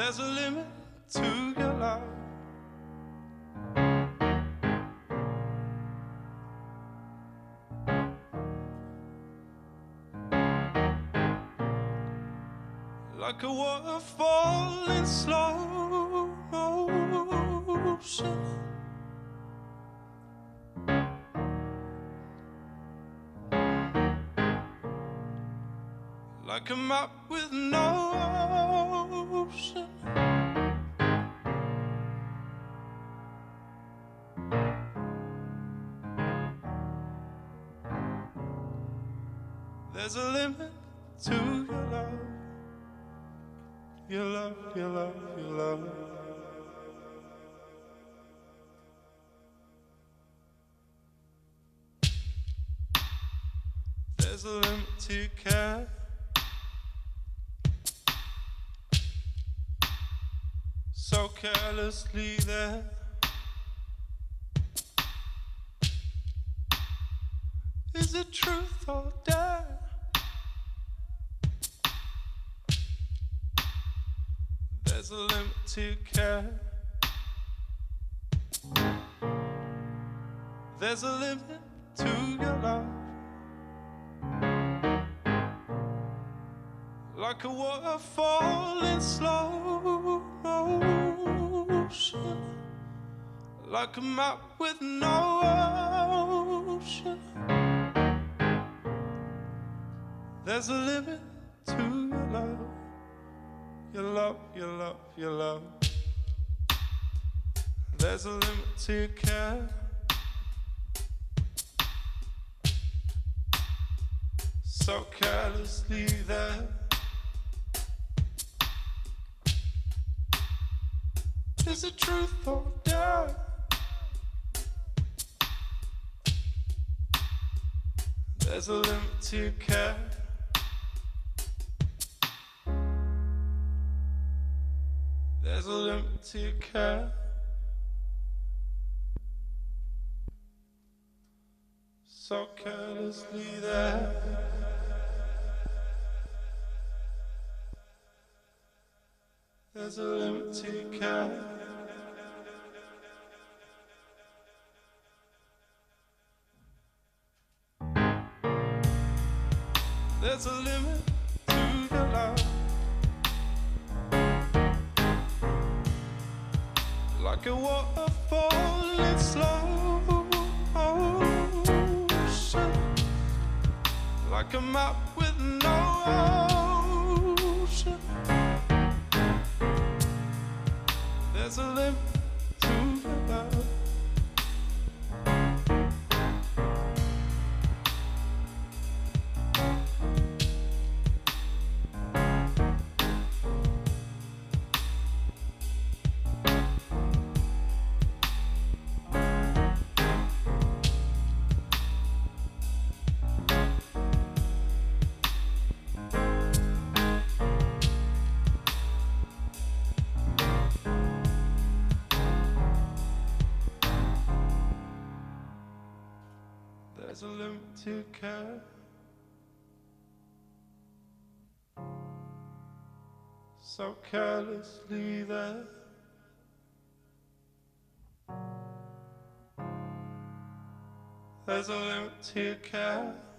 There's a limit to your love. Like a waterfall in slow motion, like a map with no ocean, there's a limit to your love. Your love, your love, your love. There's a limit to care. So carelessly there, is it truth or dare? There's a limit to care. There's a limit to your love. Like a waterfall in slow motion, like a map with no ocean, there's a limit to your love. Your love, your love, your love. There's a limit to your care. So carelessly there, is it truth or dare? There's a limit to your care. There's a limit to your care. So carelessly there. There's a limit to your care. There's a limit to your love. Like a waterfall in slow motion, like a map with no ocean, there's a limit to your love. There's a limit to your care. So carelessly there, there's a limit to your care.